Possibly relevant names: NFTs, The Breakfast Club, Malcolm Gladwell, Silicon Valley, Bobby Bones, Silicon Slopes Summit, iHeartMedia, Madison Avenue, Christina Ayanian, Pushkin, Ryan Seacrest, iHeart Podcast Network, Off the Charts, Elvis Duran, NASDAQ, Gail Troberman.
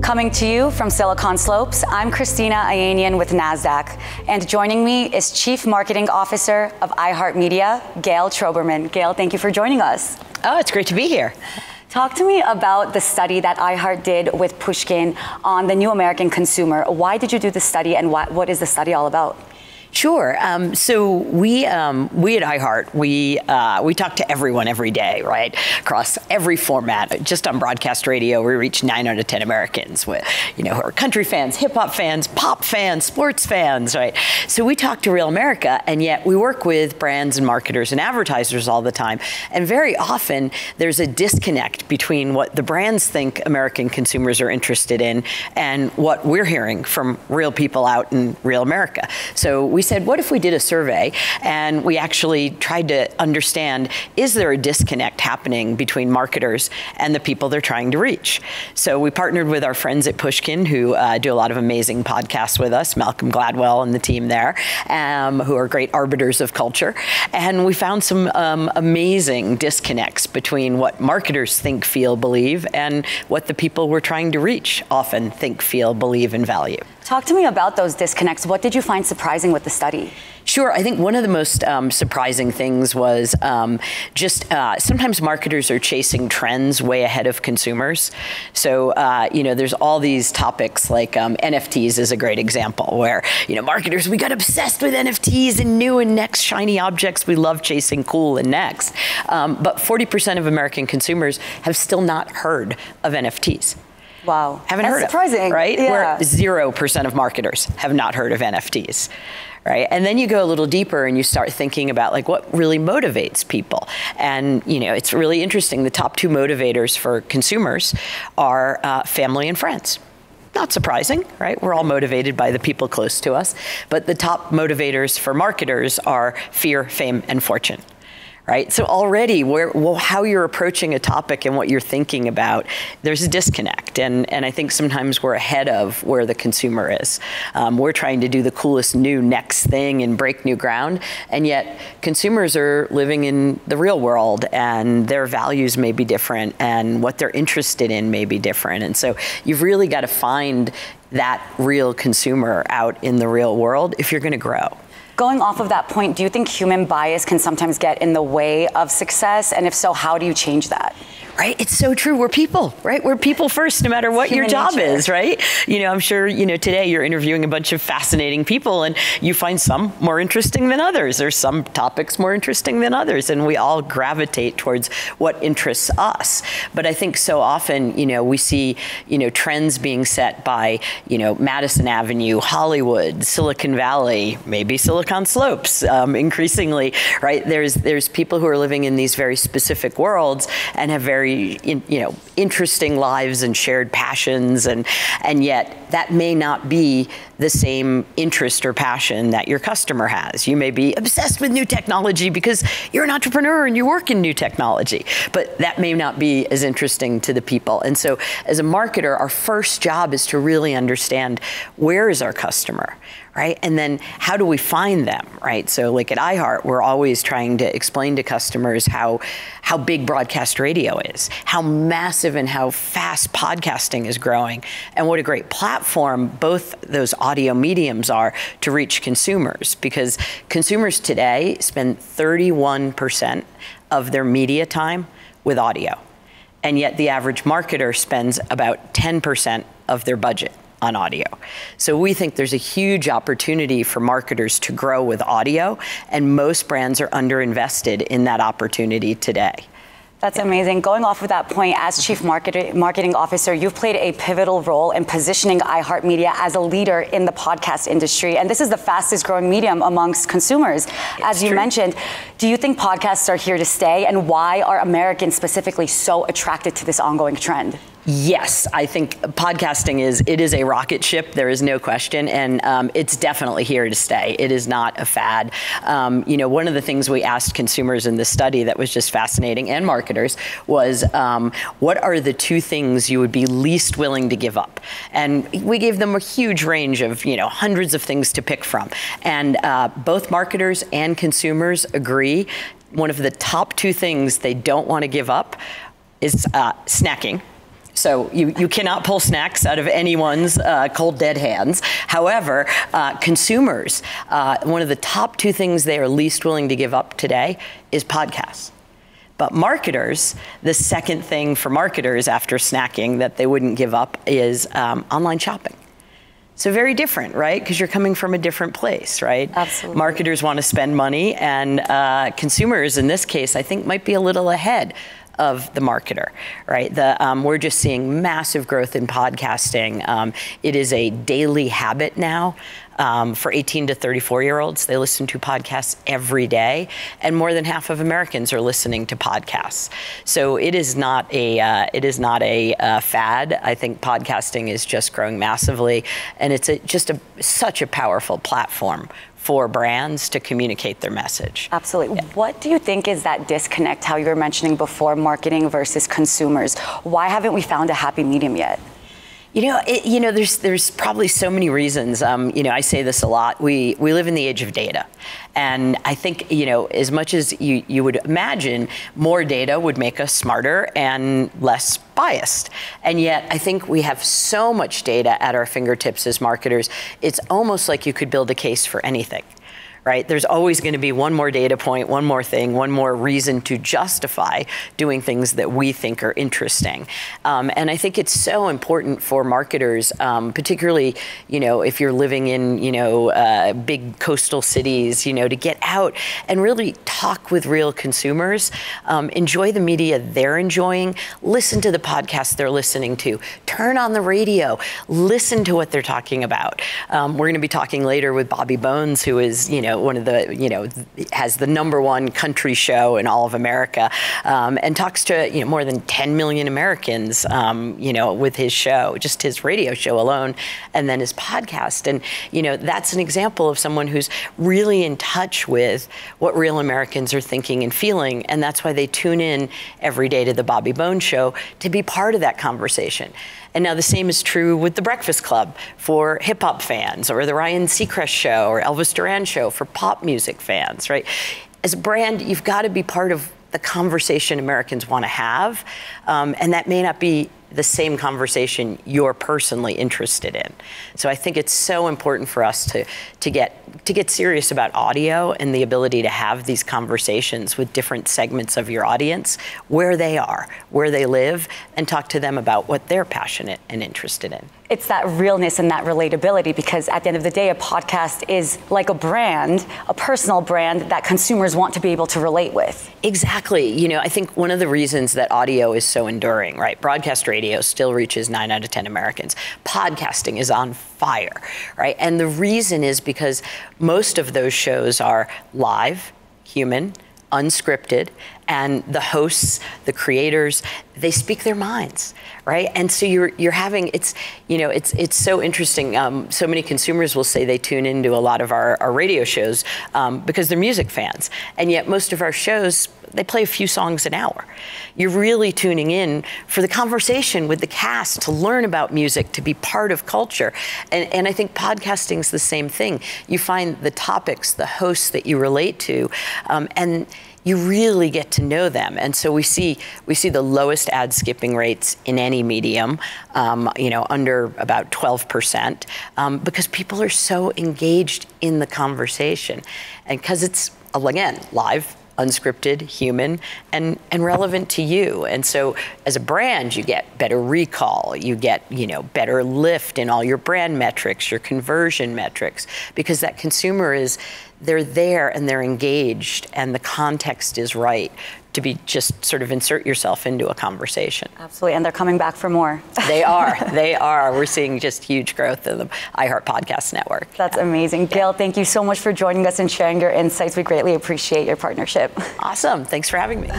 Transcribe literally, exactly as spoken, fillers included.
Coming to you from Silicon Slopes, I'm Christina Ayanian with NASDAQ, and joining me is Chief Marketing Officer of iHeartMedia, Gail Troberman. Gail, thank you for joining us. Oh, it's great to be here. Talk to me about the study that iHeart did with Pushkin on the new American consumer. Why did you do this study, and why, what is the study all about? Sure. Um, so we um, we at iHeart, we uh, we talk to everyone every day, right? Across every format. Just on broadcast radio, we reach nine out of ten Americans with, you know, who are country fans, hip hop fans, pop fans, sports fans, right? So we talk to real America, and yet we work with brands and marketers and advertisers all the time. And very often there's a disconnect between what the brands think American consumers are interested in and what we're hearing from real people out in real America. So we We said, what if we did a survey and we actually tried to understand, is there a disconnect happening between marketers and the people they're trying to reach? So we partnered with our friends at Pushkin, who uh, do a lot of amazing podcasts with us, Malcolm Gladwell and the team there, um, who are great arbiters of culture. And we found some um, amazing disconnects between what marketers think, feel, believe, and what the people we're trying to reach often think, feel, believe, and value. Talk to me about those disconnects. What did you find surprising with the study? Sure. I think one of the most um, surprising things was um, just uh, sometimes marketers are chasing trends way ahead of consumers. So, uh, you know, there's all these topics like um, N F Ts is a great example where, you know, marketers, we got obsessed with N F Ts and new and next shiny objects. We love chasing cool and next. Um, but forty percent of American consumers have still not heard of N F Ts. Wow. Haven't heard of it. That's surprising. Right? Yeah. Where zero percent of marketers have not heard of N F Ts. Right? And then you go a little deeper and you start thinking about like what really motivates people. And, you know, it's really interesting. The top two motivators for consumers are uh, family and friends. Not surprising, right? We're all motivated by the people close to us. But the top motivators for marketers are fear, fame, and fortune. Right? So already where, well, how you're approaching a topic and what you're thinking about, there's a disconnect. And, and I think sometimes we're ahead of where the consumer is. Um, we're trying to do the coolest new next thing and break new ground. And yet consumers are living in the real world and their values may be different and what they're interested in may be different. And so you've really got to find that real consumer out in the real world if you're going to grow. Going off of that point, do you think human bias can sometimes get in the way of success? And if so, how do you change that? Right? It's so true. We're people, right? We're people first, no matter what Human your job nature. is, right? You know, I'm sure, you know, today you're interviewing a bunch of fascinating people and you find some more interesting than others. There's some topics more interesting than others, and we all gravitate towards what interests us. But I think so often, you know, we see, you know, trends being set by, you know, Madison Avenue, Hollywood, Silicon Valley, maybe Silicon Slopes, um, increasingly, right? There's, there's people who are living in these very specific worlds and have very In, you know, interesting lives and shared passions, and and yet that may not be the same interest or passion that your customer has. You may be obsessed with new technology because you're an entrepreneur and you work in new technology, but that may not be as interesting to the people. And so as a marketer, our first job is to really understand, where is our customer? Right? And then how do we find them, right? So like at iHeart, we're always trying to explain to customers how how big broadcast radio is, how massive and how fast podcasting is growing, and what a great platform both those audio mediums are to reach consumers, because consumers today spend thirty-one percent of their media time with audio. And yet the average marketer spends about ten percent of their budget on audio. So we think there's a huge opportunity for marketers to grow with audio, and most brands are underinvested in that opportunity today. That's amazing. Going off of that point, as Chief Market- Marketing Officer, you've played a pivotal role in positioning iHeartMedia as a leader in the podcast industry. And this is the fastest growing medium amongst consumers. It's as you true. mentioned, do you think podcasts are here to stay? And why are Americans specifically so attracted to this ongoing trend? Yes, I think podcasting is, it is a rocket ship, there is no question, and um, it's definitely here to stay. It is not a fad. Um, you know, one of the things we asked consumers in this study that was just fascinating, and marketers, was um, what are the two things you would be least willing to give up? And we gave them a huge range of, you know, hundreds of things to pick from. And uh, both marketers and consumers agree one of the top two things they don't want to give up is uh, snacking. So you, you cannot pull snacks out of anyone's uh, cold dead hands. However, uh, consumers, uh, one of the top two things they are least willing to give up today is podcasts. But marketers, the second thing for marketers after snacking that they wouldn't give up is um, online shopping. So very different, right? Because you're coming from a different place, right? Absolutely. Marketers want to spend money, and uh, consumers in this case, I think, might be a little ahead of the marketer, right? The, um, we're just seeing massive growth in podcasting. Um, it is a daily habit now. Um, for eighteen to thirty-four year olds, they listen to podcasts every day, and more than half of Americans are listening to podcasts. So it is not a uh, it is not a uh, fad. I think podcasting is just growing massively, and it's a, just a such a powerful platform for brands to communicate their message. Absolutely. Yeah. What do you think is that disconnect? How you were mentioning before, marketing versus consumers. Why haven't we found a happy medium yet? You know, it, you know, there's there's probably so many reasons. Um, you know, I say this a lot. We we live in the age of data, and I think, you know, as much as you you would imagine, more data would make us smarter and less biased. And yet, I think we have so much data at our fingertips as marketers. It's almost like you could build a case for anything. Right? There's always going to be one more data point, one more thing, one more reason to justify doing things that we think are interesting. Um, and I think it's so important for marketers, um, particularly, you know, if you're living in, you know, uh, big coastal cities, you know, to get out and really talk with real consumers, um, enjoy the media they're enjoying, listen to the podcasts they're listening to, turn on the radio, listen to what they're talking about. Um, we're going to be talking later with Bobby Bones, who is, you know, one of the, you know, has the number one country show in all of America, um, and talks to, you know, more than ten million Americans, um, you know, with his show, just his radio show alone, and then his podcast. And, you know, that's an example of someone who's really in touch with what real Americans are thinking and feeling. And that's why they tune in every day to the Bobby Bones show to be part of that conversation. And now the same is true with The Breakfast Club for hip hop fans, or the Ryan Seacrest show, or Elvis Duran show for pop music fans, right? As a brand, you've got to be part of the conversation Americans want to have. Um, and that may not be the same conversation you're personally interested in. So I think it's so important for us to, to get to get serious about audio and the ability to have these conversations with different segments of your audience, where they are, where they live, and talk to them about what they're passionate and interested in. It's that realness and that relatability, because at the end of the day, a podcast is like a brand, a personal brand that consumers want to be able to relate with. Exactly. You know, I think one of the reasons that audio is so enduring, right? Broadcast radio still reaches nine out of ten Americans. Podcasting is on fire, right? And the reason is because most of those shows are live, human, unscripted, and the hosts, the creators, they speak their minds, right? And so you're you're having, it's, you know, it's it's so interesting. Um, so many consumers will say they tune into a lot of our, our radio shows um, because they're music fans, and yet most of our shows, they play a few songs an hour. You're really tuning in for the conversation with the cast, to learn about music, to be part of culture. And, and I think podcasting's the same thing. You find the topics, the hosts that you relate to, um, and you really get to know them. And so we see we see the lowest ad skipping rates in any medium, um, you know, under about twelve percent, um, because people are so engaged in the conversation. And because it's, again, live, unscripted, human, and, and relevant to you. And so as a brand, you get better recall, you get, you know, better lift in all your brand metrics, your conversion metrics, because that consumer is, they're there and they're engaged, and the context is right to be just sort of insert yourself into a conversation. Absolutely, and they're coming back for more. They are, they are. We're seeing just huge growth in the iHeart Podcast Network. That's amazing. Yeah. Gail, thank you so much for joining us and sharing your insights. We greatly appreciate your partnership. Awesome, thanks for having me.